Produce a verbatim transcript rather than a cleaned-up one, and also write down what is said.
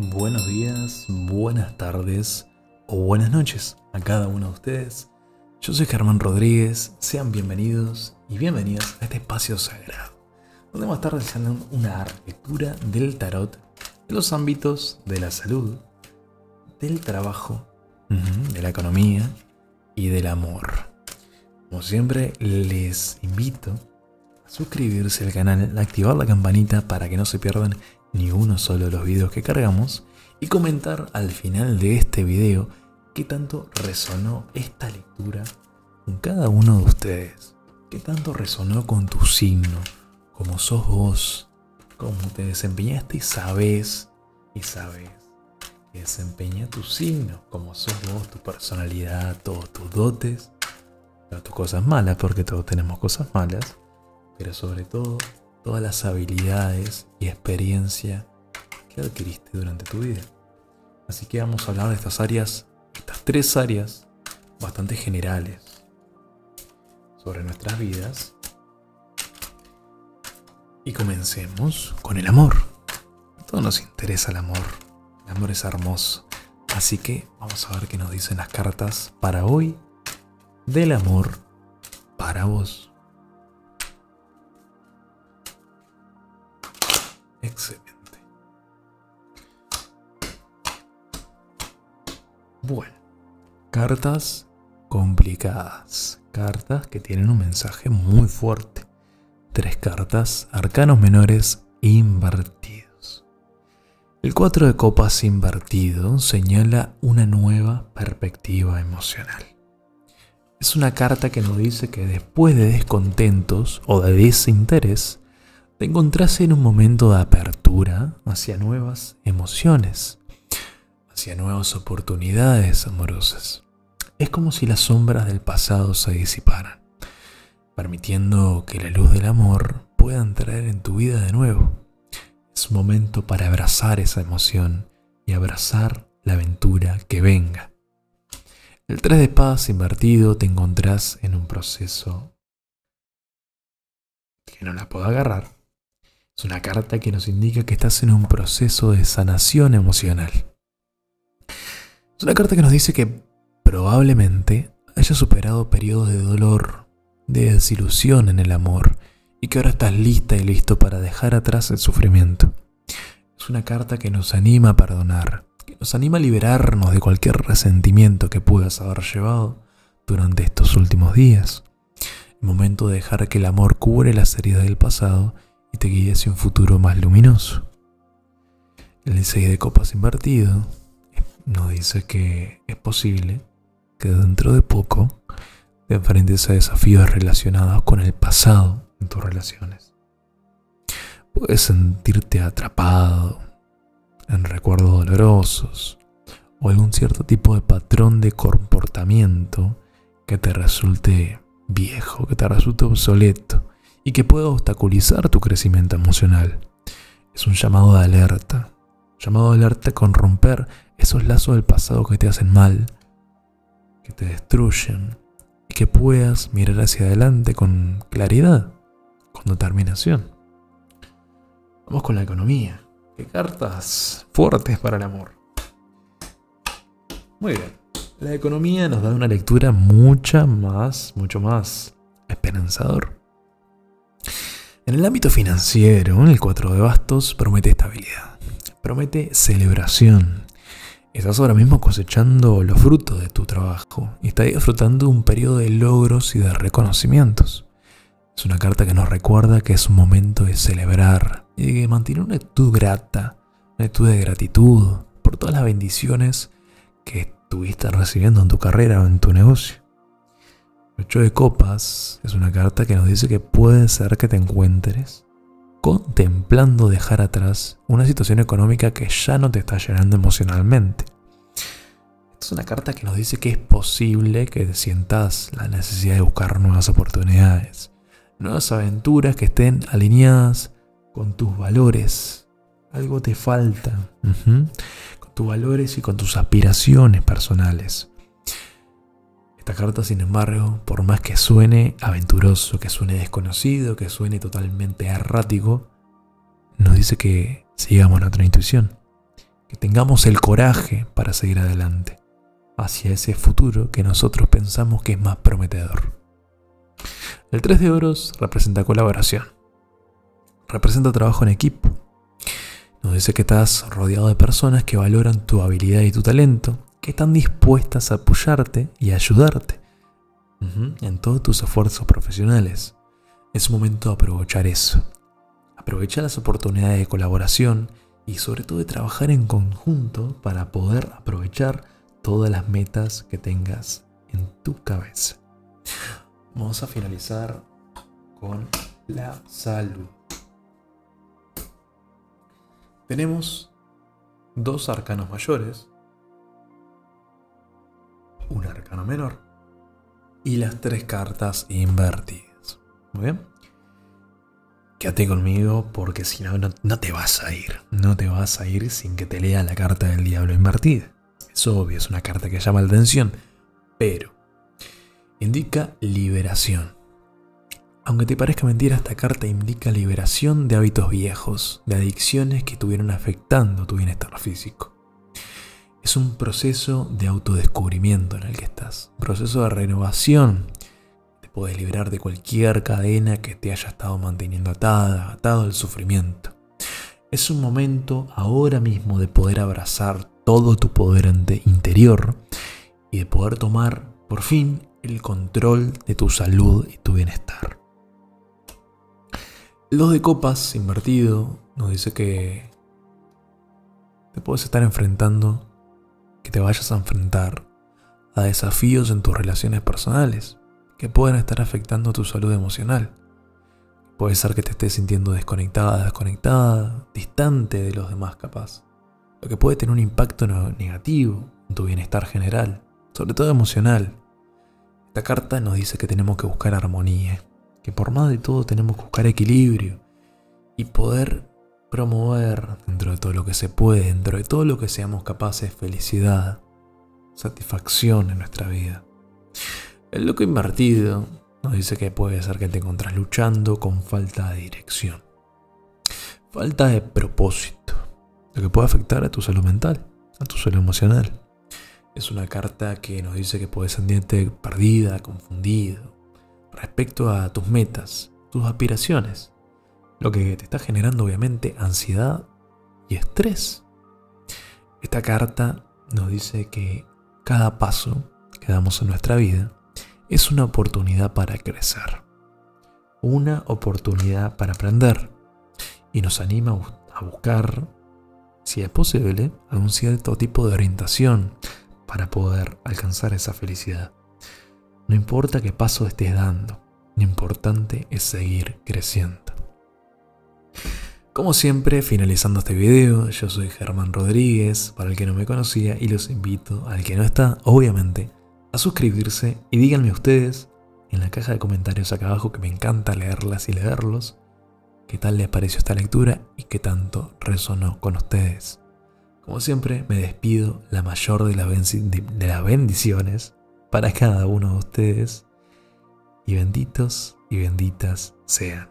Buenos días, buenas tardes o buenas noches a cada uno de ustedes. Yo soy Germán Rodríguez, sean bienvenidos y bienvenidas a este espacio sagrado, donde vamos a estar realizando una lectura del tarot en los ámbitos de la salud, del trabajo, de la economía y del amor. Como siempre, les invito a suscribirse al canal, a activar la campanita para que no se pierdan ni uno solo de los videos que cargamos y comentar al final de este video qué tanto resonó esta lectura con cada uno de ustedes, qué tanto resonó con tu signo, cómo sos vos, cómo te desempeñaste y sabes, y sabes que desempeña tu signo, cómo sos vos, tu personalidad, todos tus dotes, todas tus cosas malas, porque todos tenemos cosas malas, pero sobre todo todas las habilidades y experiencia que adquiriste durante tu vida. Así que vamos a hablar de estas áreas, estas tres áreas bastante generales sobre nuestras vidas. Y comencemos con el amor. A todos nos interesa el amor. El amor es hermoso. Así que vamos a ver qué nos dicen las cartas para hoy del amor para vos. Excelente. Bueno, cartas complicadas, cartas que tienen un mensaje muy fuerte. Tres cartas, arcanos menores invertidos. El cuatro de copas invertido señala una nueva perspectiva emocional. Es una carta que nos dice que después de descontentos o de desinterés, te encontrás en un momento de apertura hacia nuevas emociones, hacia nuevas oportunidades amorosas. Es como si las sombras del pasado se disiparan, permitiendo que la luz del amor pueda entrar en tu vida de nuevo. Es un momento para abrazar esa emoción y abrazar la aventura que venga. El tres de espadas invertido, te encontrás en un proceso que no la puedo agarrar. Es una carta que nos indica que estás en un proceso de sanación emocional. Es una carta que nos dice que probablemente hayas superado periodos de dolor, de desilusión en el amor, y que ahora estás lista y listo para dejar atrás el sufrimiento. Es una carta que nos anima a perdonar, que nos anima a liberarnos de cualquier resentimiento que puedas haber llevado durante estos últimos días. El momento de dejar que el amor cubre las heridas del pasado y te guíe hacia un futuro más luminoso. El seis de copas invertido nos dice que es posible que dentro de poco te enfrentes a desafíos relacionados con el pasado en tus relaciones. Puedes sentirte atrapado en recuerdos dolorosos o algún cierto tipo de patrón de comportamiento que te resulte viejo, que te resulta obsoleto y que pueda obstaculizar tu crecimiento emocional. Es un llamado de alerta, llamado de alerta con romper esos lazos del pasado que te hacen mal, que te destruyen, y que puedas mirar hacia adelante con claridad, con determinación. Vamos con la economía. ¿Qué cartas fuertes para el amor? Muy bien. La economía nos da una lectura mucha más, mucho más esperanzador. En el ámbito financiero, el cuatro de bastos promete estabilidad, promete celebración. Estás ahora mismo cosechando los frutos de tu trabajo y estás disfrutando de un periodo de logros y de reconocimientos. Es una carta que nos recuerda que es un momento de celebrar y de mantener una actitud grata, una actitud de gratitud por todas las bendiciones que estás estuviste recibiendo en tu carrera o en tu negocio. El ocho de copas es una carta que nos dice que puede ser que te encuentres contemplando dejar atrás una situación económica que ya no te está llenando emocionalmente. Esta es una carta que nos dice que es posible que te sientas la necesidad de buscar nuevas oportunidades, nuevas aventuras que estén alineadas con tus valores. Algo te falta. Uh-huh. Tus valores y con tus aspiraciones personales. Esta carta, sin embargo, por más que suene aventuroso, que suene desconocido, que suene totalmente errático, nos dice que sigamos nuestra intuición, que tengamos el coraje para seguir adelante hacia ese futuro que nosotros pensamos que es más prometedor. El tres de oros representa colaboración, representa trabajo en equipo. Nos dice que estás rodeado de personas que valoran tu habilidad y tu talento, que están dispuestas a apoyarte y ayudarte en todos tus esfuerzos profesionales. Es momento de aprovechar eso. Aprovecha las oportunidades de colaboración y sobre todo de trabajar en conjunto para poder aprovechar todas las metas que tengas en tu cabeza. Vamos a finalizar con la salud. Tenemos dos arcanos mayores, un arcano menor y las tres cartas invertidas. Muy bien. Quédate conmigo porque si no, no, no te vas a ir. No te vas a ir sin que te lea la carta del diablo invertida. Es obvio, es una carta que llama la atención, pero indica liberación. Aunque te parezca mentira, esta carta indica liberación de hábitos viejos, de adicciones que estuvieron afectando tu bienestar físico. Es un proceso de autodescubrimiento en el que estás, un proceso de renovación. Te podés liberar de cualquier cadena que te haya estado manteniendo atada, atado al sufrimiento. Es un momento ahora mismo de poder abrazar todo tu poder interior y de poder tomar, por fin, el control de tu salud y tu bienestar. El dos de copas invertido nos dice que te puedes estar enfrentando, que te vayas a enfrentar a desafíos en tus relaciones personales que pueden estar afectando tu salud emocional. Puede ser que te estés sintiendo desconectada, desconectada, distante de los demás capaz, lo que puede tener un impacto negativo en tu bienestar general, sobre todo emocional. Esta carta nos dice que tenemos que buscar armonía, que por más de todo tenemos que buscar equilibrio y poder promover, dentro de todo lo que se puede, dentro de todo lo que seamos capaces, felicidad, satisfacción en nuestra vida. El loco invertido nos dice que puede ser que te encontrás luchando con falta de dirección, falta de propósito, lo que puede afectar a tu salud mental, a tu salud emocional. Es una carta que nos dice que puedes sentirte perdida, confundido, respecto a tus metas, tus aspiraciones, lo que te está generando obviamente ansiedad y estrés. Esta carta nos dice que cada paso que damos en nuestra vida es una oportunidad para crecer, una oportunidad para aprender, y nos anima a buscar, si es posible, algún cierto tipo de orientación para poder alcanzar esa felicidad. No importa qué paso estés dando, lo importante es seguir creciendo. Como siempre, finalizando este video, yo soy Germán Rodríguez, para el que no me conocía, y los invito, al que no está, obviamente, a suscribirse, y díganme ustedes en la caja de comentarios acá abajo, que me encanta leerlas y leerlos, qué tal les pareció esta lectura y qué tanto resonó con ustedes. Como siempre, me despido, la mayor de las bendiciones para cada uno de ustedes. Y benditos y benditas sean.